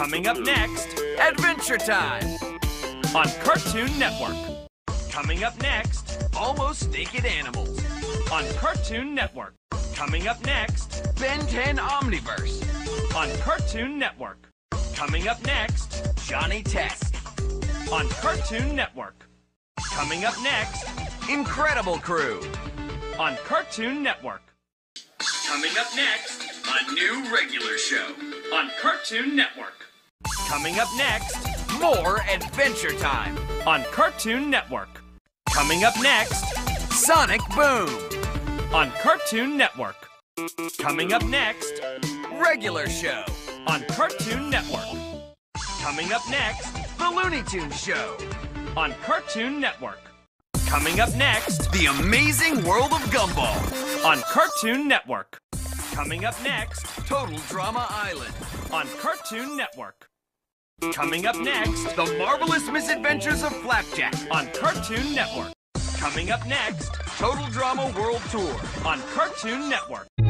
Coming up next, Adventure Time on Cartoon Network. Coming up next, Almost Naked Animals on Cartoon Network. Coming up next, Ben 10 Omniverse on Cartoon Network. Coming up next, Johnny Test on Cartoon Network. Coming up next, Incredible Crew on Cartoon Network. Coming up next, a new regular show on Cartoon Network. Coming up next, more Adventure Time on Cartoon Network. Coming up next, Sonic Boom on Cartoon Network. Coming up next, Regular Show on Cartoon Network. Coming up next, The Looney Tunes Show on Cartoon Network. Coming up next, The Amazing World of Gumball on Cartoon Network. Coming up next, Total Drama Island on Cartoon Network. Coming up next, The Marvelous Misadventures of Flapjack on Cartoon Network. Coming up next, Total Drama World Tour on Cartoon Network.